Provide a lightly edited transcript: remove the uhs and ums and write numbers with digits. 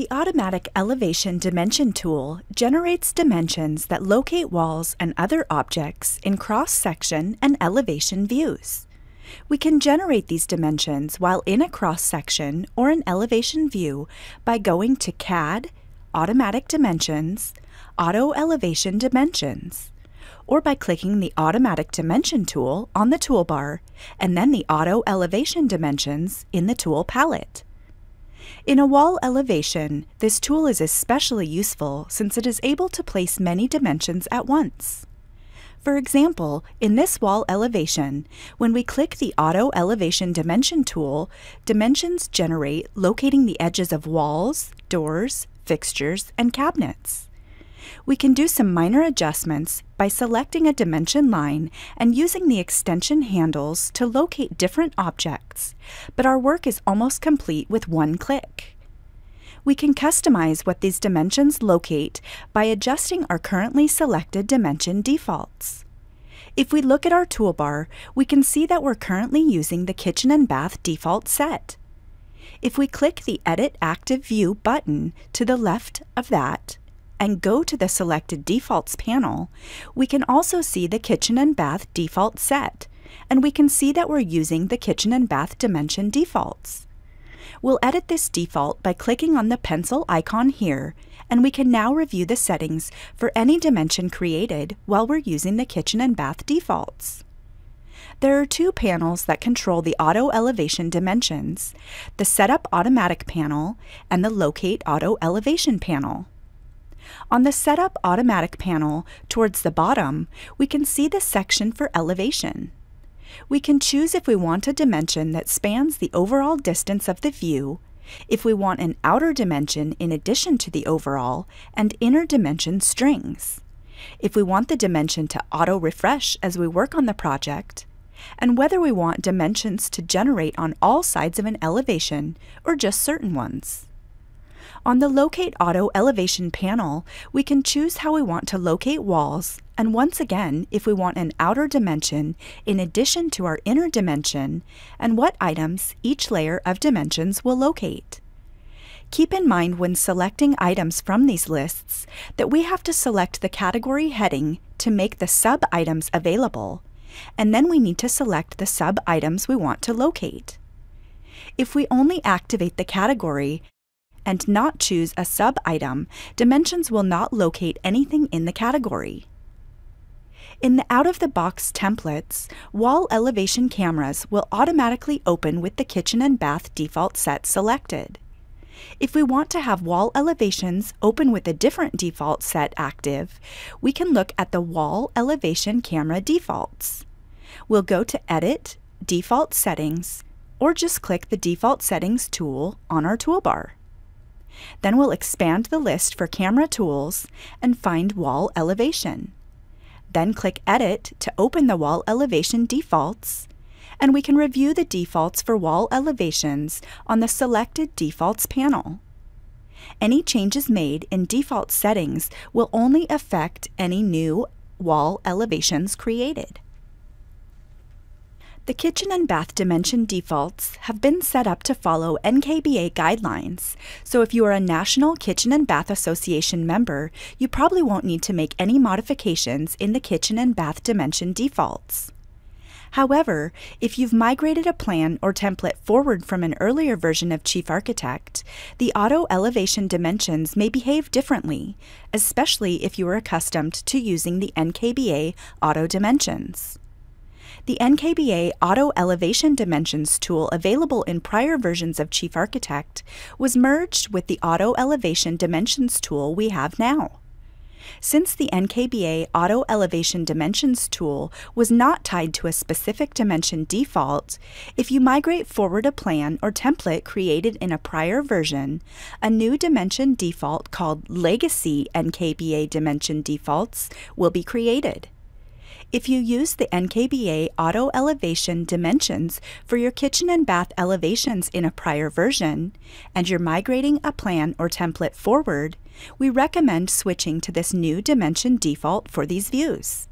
The automatic elevation dimension tool generates dimensions that locate walls and other objects in cross-section and elevation views. We can generate these dimensions while in a cross-section or an elevation view by going to CAD, Automatic Dimensions, Auto Elevation Dimensions, or by clicking the Automatic Dimension tool on the toolbar and then the Auto Elevation Dimensions in the tool palette. In a wall elevation, this tool is especially useful since it is able to place many dimensions at once. For example, in this wall elevation, when we click the Auto Elevation Dimension tool, dimensions generate locating the edges of walls, doors, fixtures, and cabinets. We can do some minor adjustments by selecting a dimension line and using the extension handles to locate different objects, but our work is almost complete with one click. We can customize what these dimensions locate by adjusting our currently selected dimension defaults. If we look at our toolbar, we can see that we're currently using the Kitchen and Bath default set. If we click the Edit Active View button to the left of that, and go to the Selected Defaults panel, we can also see the Kitchen and Bath default set, and we can see that we're using the Kitchen and Bath dimension defaults. We'll edit this default by clicking on the pencil icon here, and we can now review the settings for any dimension created while we're using the Kitchen and Bath defaults. There are two panels that control the Auto Elevation dimensions, the Setup Automatic panel and the Locate Auto Elevation panel. On the Setup Automatic panel, towards the bottom, we can see the section for elevation. We can choose if we want a dimension that spans the overall distance of the view, if we want an outer dimension in addition to the overall, and inner dimension strings, if we want the dimension to auto-refresh as we work on the project, and whether we want dimensions to generate on all sides of an elevation or just certain ones. On the Locate Auto Elevation panel, we can choose how we want to locate walls, and once again, if we want an outer dimension in addition to our inner dimension, and what items each layer of dimensions will locate. Keep in mind when selecting items from these lists that we have to select the category heading to make the sub-items available, and then we need to select the sub-items we want to locate. If we only activate the category, and not choose a sub-item, dimensions will not locate anything in the category. In the out-of-the-box templates, wall elevation cameras will automatically open with the Kitchen and Bath default set selected. If we want to have wall elevations open with a different default set active, we can look at the Wall Elevation Camera defaults. We'll go to Edit, Default Settings, or just click the Default Settings tool on our toolbar. Then we'll expand the list for camera tools and find Wall Elevation. Then click Edit to open the Wall Elevation defaults, and we can review the defaults for wall elevations on the Selected Defaults panel. Any changes made in default settings will only affect any new wall elevations created. The Kitchen and Bath dimension defaults have been set up to follow NKBA guidelines, so if you are a National Kitchen and Bath Association member, you probably won't need to make any modifications in the Kitchen and Bath dimension defaults. However, if you've migrated a plan or template forward from an earlier version of Chief Architect, the auto elevation dimensions may behave differently, especially if you are accustomed to using the NKBA auto dimensions. The NKBA Auto Elevation Dimensions tool available in prior versions of Chief Architect was merged with the Auto Elevation Dimensions tool we have now. Since the NKBA Auto Elevation Dimensions tool was not tied to a specific dimension default, if you migrate forward a plan or template created in a prior version, a new dimension default called Legacy NKBA Dimension Defaults will be created. If you use the NKBA Auto Elevation Dimensions for your kitchen and bath elevations in a prior version, and you're migrating a plan or template forward, we recommend switching to this new dimension default for these views.